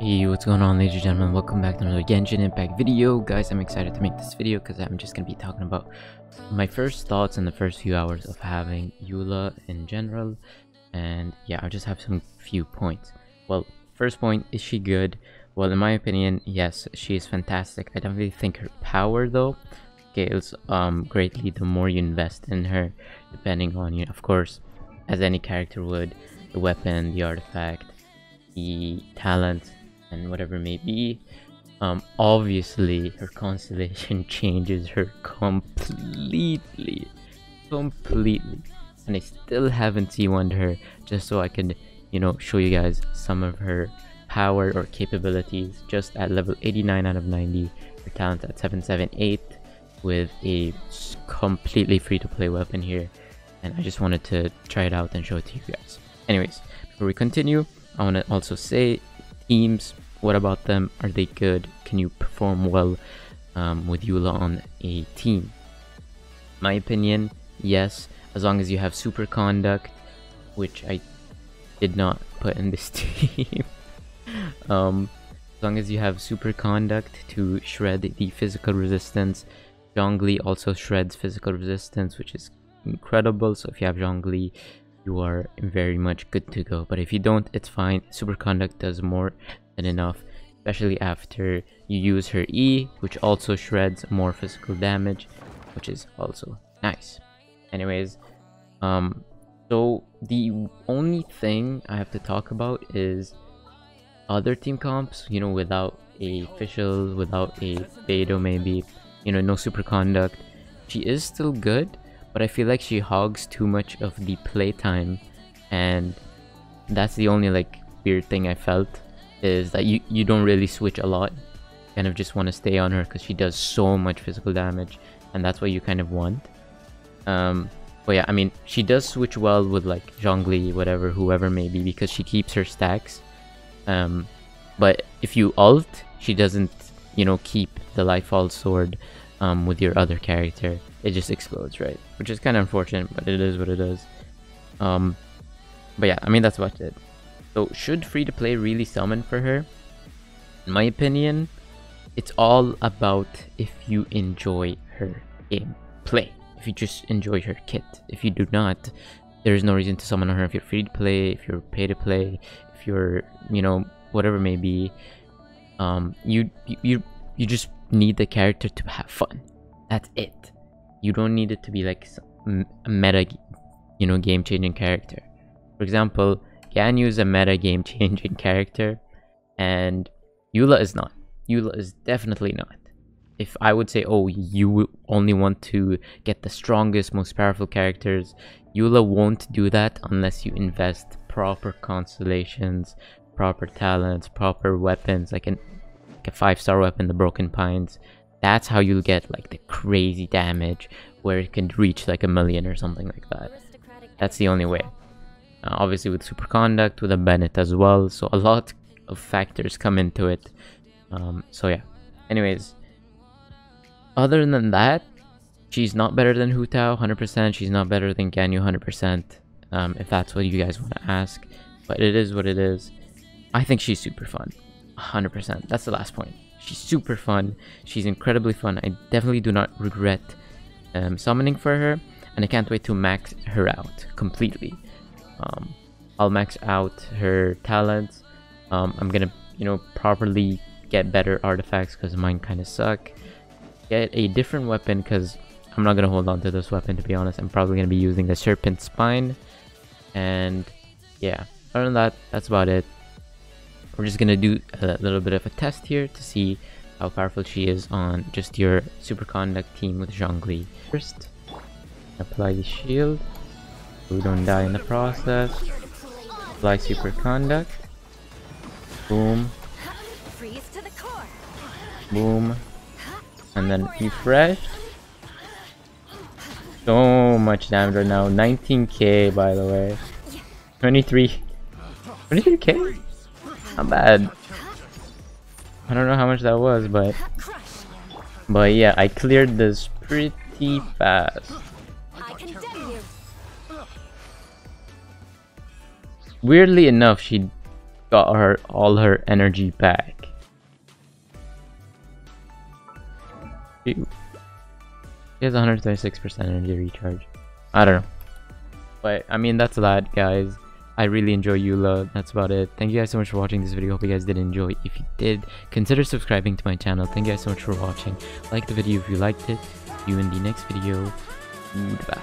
Hey, what's going on, ladies and gentlemen? Welcome back to another Genshin Impact video. Guys, I'm excited to make this video because I'm just going to be talking about my first thoughts in the first few hours of having Eula in general. And yeah, I just have some few points. Well, first point, is she good? Well, in my opinion, yes, she is fantastic. I don't really think her power, though, scales greatly the more you invest in her, depending on, you know, of course, as any character would, the weapon, the artifact, the talent, and whatever it may be. Obviously her constellation changes her completely, and I still haven't C1'd her just so I could, you know, show you guys some of her power or capabilities. Just at level 89 out of 90, her talent at 778 with a completely free-to-play weapon here, and I just wanted to try it out and show it to you guys. Anyways, before we continue, I want to also say, teams, what about them? Are they good? Can you perform well with Eula on a team? My opinion, yes, as long as you have super conduct, which I did not put in this team. As long as you have super conduct to shred the physical resistance. Zhongli also shreds physical resistance, which is incredible. So if you have Zhongli, you are very much good to go. But if you don't, it's fine. Superconduct does more than enough, especially after you use her E, which also shreds more physical damage, which is also nice. Anyways, so the only thing I have to talk about is other team comps, you know, without a Fischl, without a Fado, maybe, you know, no superconduct. She is still good, but I feel like she hogs too much of the playtime, and that's the only like weird thing I felt, is that you don't really switch a lot. You kind of just want to stay on her because she does so much physical damage, and that's what you kind of want. But yeah, I mean, she does switch well with like Zhongli, whatever, whoever maybe, because she keeps her stacks. But if you ult, she doesn't, you know, keep the Lightfall Sword with your other character. It just explodes, right? Which is kind of unfortunate, but it is what it is. But yeah, I mean, that's about it. So should free-to-play really summon for her? In my opinion, it's all about if you enjoy her gameplay. If you just enjoy her kit. If you do not, there is no reason to summon her if you're free-to-play, if you're pay-to-play, if you're, you know, whatever it may be. You just need the character to have fun. That's it. You don't need it to be like a meta, you know, game-changing character. For example, Ganyu is a meta game-changing character, and Eula is not. Eula is definitely not. If I would say, oh, you only want to get the strongest, most powerful characters, Eula won't do that unless you invest proper constellations, proper talents, proper weapons, like a 5-star weapon, the Broken Pines. That's how you'll get like the crazy damage where it can reach like 1,000,000 or something like that. That's the only way. Obviously with superconduct, with a Bennett as well. So a lot of factors come into it. So yeah. Anyways, other than that, she's not better than Hu Tao 100%. She's not better than Ganyu 100%. If that's what you guys want to ask. But it is what it is. I think she's super fun. 100%. That's the last point. She's super fun. She's incredibly fun. I definitely do not regret summoning for her, and I can't wait to max her out completely. I'll max out her talents. I'm gonna, you know, properly get better artifacts because mine kind of suck. Get a different weapon because I'm not gonna hold on to this weapon, to be honest. I'm probably gonna be using the Serpent Spine, and yeah. Other than that, that's about it. We're just gonna do a little bit of a test here to see how powerful she is on just your superconduct team with Zhongli. First, apply the shield so we don't die in the process. Apply superconduct. Boom. Boom. And then refresh. So much damage right now. 19k, by the way. 23k? Not bad. I don't know how much that was, but yeah, I cleared this pretty fast. Weirdly enough, she got her all her energy back. She has 136% energy recharge. I don't know. But I mean, that's that, guys. I really enjoy Eula. That's about it. Thank you guys so much for watching this video. Hope you guys did enjoy. If you did, consider subscribing to my channel. Thank you guys so much for watching. Like the video if you liked it. See you in the next video. Goodbye.